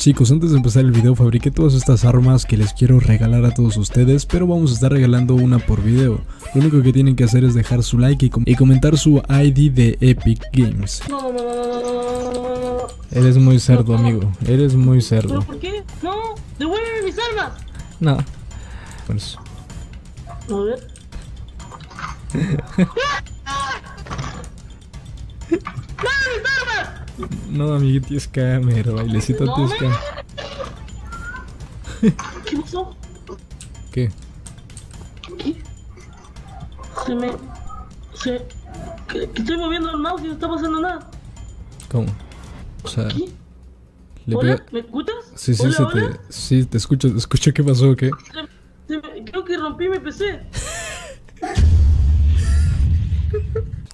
Chicos, antes de empezar el video fabriqué todas estas armas que les quiero regalar a todos ustedes, pero vamos a estar regalando una por video. Lo único que tienen que hacer es dejar su like y comentar su ID de Epic Games. No. Eres muy cerdo, amigo, eres muy cerdo. ¿Pero por qué? No, devuélveme mis armas. No. Pues... a ver. No, amiguito, es cámara, bailecito no, es cámara. ¿Qué pasó? ¿Qué? Que estoy moviendo el mouse y no está pasando nada. ¿Cómo? O sea... ¿qué? ¿Hola? ¿Me escuchas? Sí, ¿hola, hola? Sí, te escucho, ¿qué pasó o qué? Creo que rompí mi PC.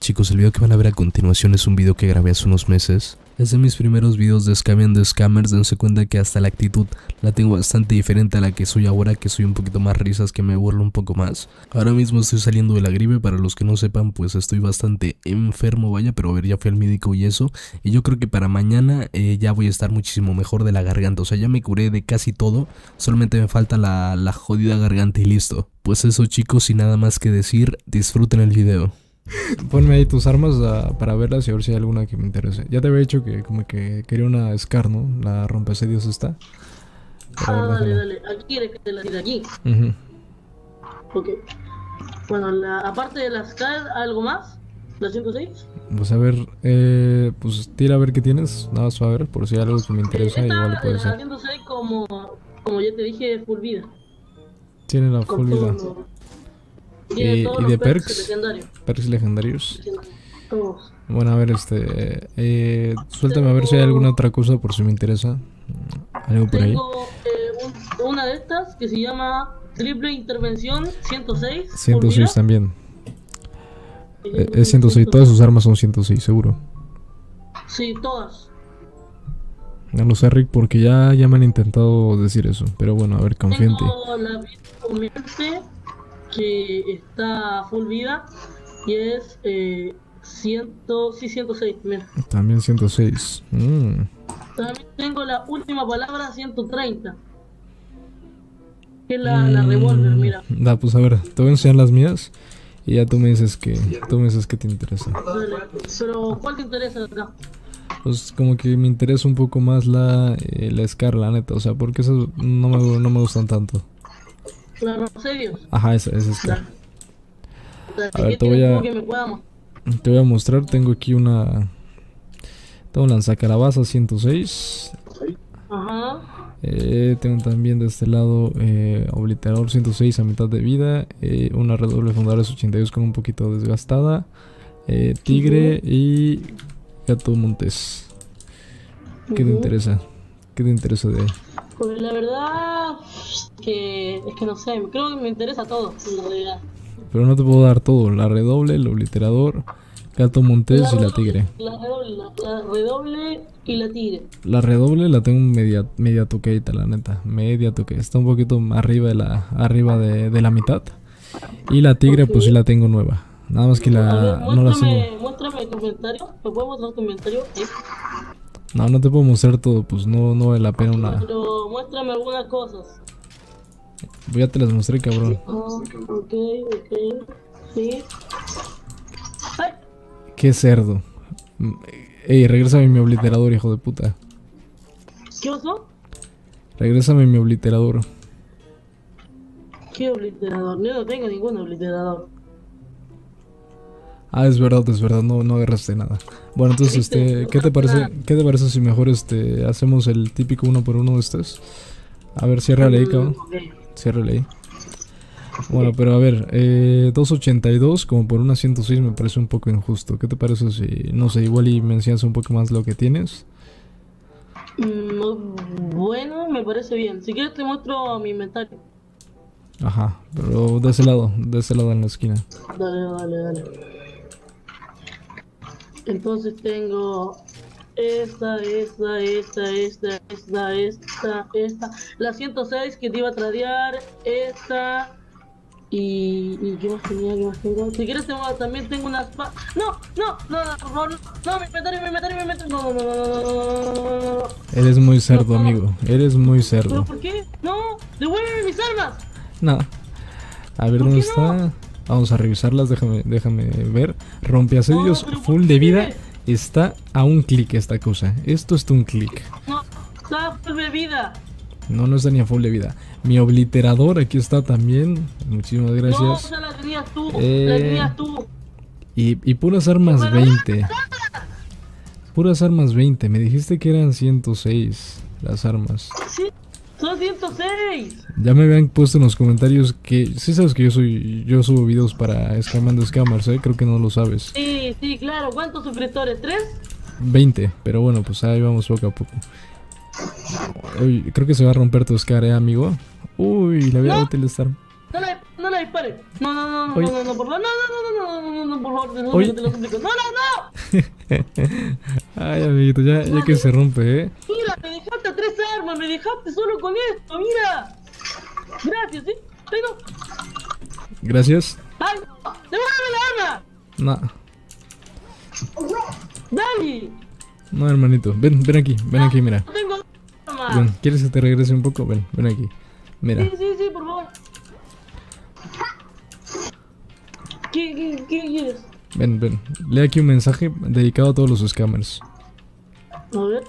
Chicos, el video que van a ver a continuación es un video que grabé hace unos meses. Es de mis primeros videos de Scameando Scammers. Dense cuenta que hasta la actitud la tengo bastante diferente a la que soy ahora, que soy un poquito más risas, que me burlo un poco más. Ahora mismo estoy saliendo de la gripe, para los que no sepan, pues estoy bastante enfermo, vaya, pero a ver, ya fui al médico y eso. Y yo creo que para mañana ya voy a estar muchísimo mejor de la garganta, o sea, ya me curé de casi todo. Solamente me falta la jodida garganta y listo. Pues eso, chicos, sin nada más que decir, disfruten el video. Ponme ahí tus armas para verlas y a ver si hay alguna que me interese. Ya te había dicho que como que quería una SCAR, ¿no? La rompecedios está. Dale. Aquí quieres que te la tire aquí. Ok. Bueno, aparte de la SCAR, ¿algo más? ¿La 106? Pues a ver, pues tira a ver qué tienes. Nada más a ver, por si hay algo que me interesa. Esta, igual puede ser. La 106, como ya te dije, full vida. Tiene la full vida. Y de perks legendarios. Todos. Bueno, a ver, suéltame a ver si hay alguna otra cosa por si me interesa. Algo por ahí. Tengo una de estas que se llama Triple Intervención 106. 106 también. Es 106, todas sus armas son 106, seguro. Sí, todas. No lo sé, Rick, porque ya me han intentado decir eso. Pero bueno, a ver, confío en ti. Que está full vida y es 106, mira. También 106. También tengo la última palabra 130, que es la revólver, mira. Da, pues a ver, te voy a enseñar las mías y ya tú me dices que te interesa. Dale, pero ¿cuál te interesa acá? Pues como que me interesa un poco más la SCAR, la neta, o sea, porque esas no me gustan tanto. ¿La rompecedios? Ajá, esa es SCAR. A ver, te voy a mostrar. Tengo aquí una... tengo Lanzacarabaza 106. Ajá. Tengo también de este lado Obliterador 106 a mitad de vida. Una Redoble Fundadora 82 con un poquito desgastada. Tigre y Gato Montés. ¿Qué te interesa? ¿Qué te interesa de ahí? Pues la verdad que es que no sé, creo que me interesa todo en realidad. Pero no te puedo dar todo, la redoble, el obliterador, Gato Montés y la tigre. La redoble y la tigre. La redoble la tengo media toqueita, la neta, media toque. Está un poquito arriba de la mitad. Y la tigre, pues sí la tengo nueva. Nada más que no la tengo. Muéstrame tu inventario, ¿me puedes mostrar tu inventario? No te puedo mostrar todo, pues no vale la pena una... Pero muéstrame algunas cosas. Ya te las mostré, cabrón. Ok. Sí. ¡Ay! Qué cerdo. Ey, regrésame mi obliterador, hijo de puta. ¿Qué pasó? Regrésame mi obliterador. ¿Qué obliterador? Yo no tengo ningún obliterador. Ah, es verdad, no agarraste nada. Bueno, entonces, ¿qué te parece si mejor hacemos el típico uno por uno de estos? A ver, ciérrale ahí, cabrón. Ciérrale ahí. Bueno, pero a ver, 282 como por una 106 me parece un poco injusto. ¿Qué te parece si, no sé, igual y me enseñas un poco más lo que tienes? Bueno, me parece bien. Si quieres te muestro mi inventario. Ajá, pero de ese lado en la esquina. Dale. Entonces tengo esta, la 106 que te iba a tradear, esta Y qué más tenía, qué más tengo. Si quieres también tengo unas... No, por favor, no, mi inventario. No. Eres muy cerdo, amigo. Eres muy cerdo. ¿Pero por qué? No, devuelve mis armas. No. A ver dónde está. Vamos a revisarlas, déjame ver. Rompeasellos full de vida. Está a un clic esta cosa. Esto está un clic. No, está full de vida. No, no está ni a full de vida. Mi obliterador aquí está también. Muchísimas gracias. No, o sea, la tenías tú. La tenías tú. Y puras armas 20. Puras armas 20. Me dijiste que eran 106 las armas. Sí. ¡Son 106! Ya me habían puesto en los comentarios que... Sí sabes que yo subo videos para Scameando Scammers, ¿eh? Creo que no lo sabes. Sí, sí, claro. ¿Cuántos suscriptores? ¿3? 20. Pero bueno, pues ahí vamos poco a poco. Uy, creo que se va a romper tu SCAR, ¿eh, amigo? Uy, la voy a utilizar. No la dispares. No, por favor. No, por favor. Te lo suplico. No. Ay, amiguito, ya que se rompe, ¿eh? Mira, me dejaste 3 armas, me dejaste solo con esto, mira. Gracias, ¿eh? Tengo. Gracias. ¡Ay, no! ¡Devuelve la arma! No. ¡Dale! No, hermanito, ven aquí, mira. No tengo armas. Ven, ¿quieres que te regrese un poco? Ven aquí. Mira. Sí, por favor. ¿Qué quieres? Ven, lee aquí un mensaje dedicado a todos los scammers. A ver.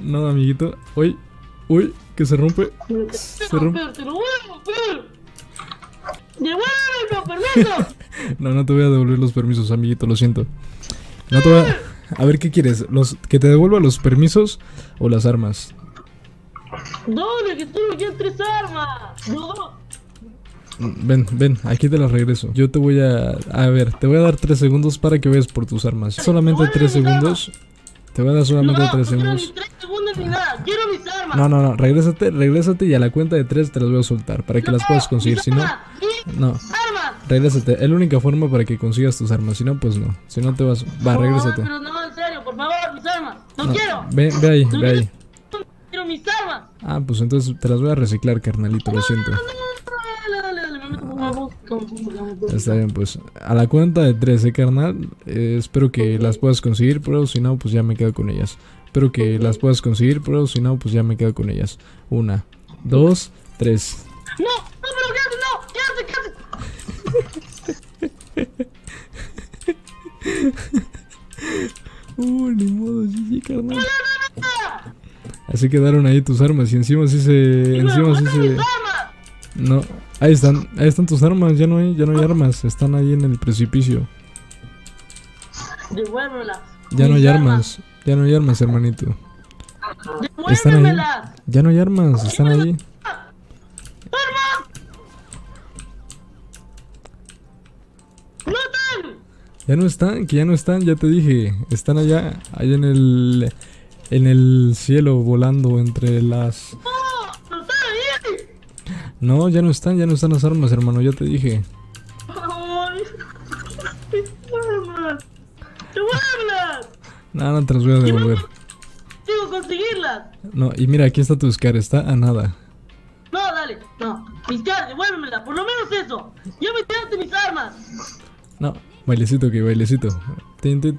No, amiguito. Uy, que se rompe. Te lo voy a romper. ¡Devuélveme los permisos! No te voy a devolver los permisos, amiguito, lo siento. No te voy a ver, ¿qué quieres? ¿Que te devuelva los permisos o las armas? ¡Doble, que solo quedan 3 armas! ¡No! Ven, aquí te las regreso. Yo te voy a... A ver, te voy a dar 3 segundos para que vayas por tus armas. Solamente 3 segundos. Te voy a dar solamente 3 segundos. No, 3 segundos ni nada. Quiero mis armas. No, regrésate y a la cuenta de 3 te las voy a soltar. Para que las puedas conseguir, si no... No. Regrésate, es la única forma para que consigas tus armas. Si no, pues no. Si no te vas... Va, regrésate. No, pero no, en serio, por favor, mis armas. No quiero. Ve ahí. Quiero mis armas. Ah, pues entonces te las voy a reciclar, carnalito, lo siento. Está bien, pues a la cuenta de 13, carnal. Espero que las puedas conseguir, pero si no, pues ya me quedo con ellas. Espero que las puedas conseguir, pero si no, pues ya me quedo con ellas. 1, 2, 3. ¡No! ¡No, pero quédate! ¡Uy, ni modo, sí, carnal! Así quedaron ahí tus armas y encima sí se... Encima sí se... No, ahí están tus armas, ya no hay armas, están ahí en el precipicio. Devuélvelas. Ya no hay armas, hermanito. Están ahí. Ya no hay armas, están ahí. Ya no están, ya te dije, están allá en el cielo volando entre las... No, ya no están las armas, hermano, ya te dije. Ay, mis armas. ¡Devuélvelas! No te las voy a devolver. Tengo que conseguirlas. No, y mira, aquí está tu SCAR, está a nada. No, dale, no. Mi SCAR, devuélvemelas, por lo menos eso. Ya me tiraste mis armas. No, bailecito, que bailecito. Tente,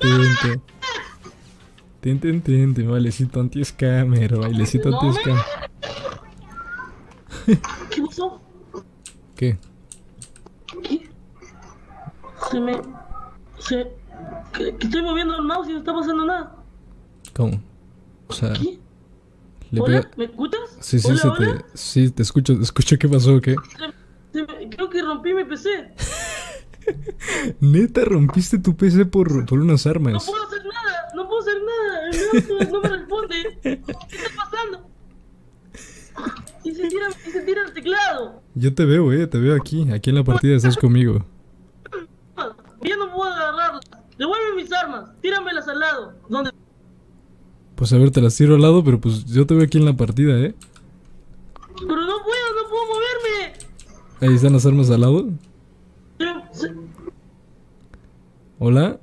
bailecito anti-scammer, bailecito anti-scammer. ¿Qué pasó? ¿Qué? Que estoy moviendo el mouse y no está pasando nada. ¿Cómo? O sea... ¿Qué? ¿Hola? ¿Me escuchas? Sí, ¿Hola? Sí, te escucho. ¿Qué pasó? ¿Qué? Creo que rompí mi PC. Neta, rompiste tu PC por unas armas. No puedo hacer nada. El mouse no me responde. ¿Qué está pasando? Y se tira el teclado. Yo te veo, te veo aquí en la partida, estás conmigo. Yo no puedo agarrarlas. Devuelve mis armas, tíramelas al lado. ¿Dónde? Pues a ver, te las tiro al lado, pero pues yo te veo aquí en la partida, Pero no puedo moverme. Ahí están las armas al lado. Hola.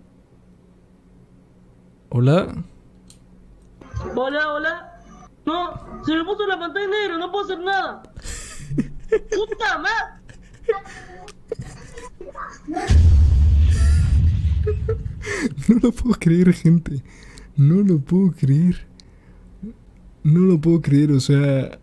No No, se me puso la pantalla negra, no puedo hacer nada. ¡Puta madre! No lo puedo creer, gente. No lo puedo creer. No lo puedo creer, o sea...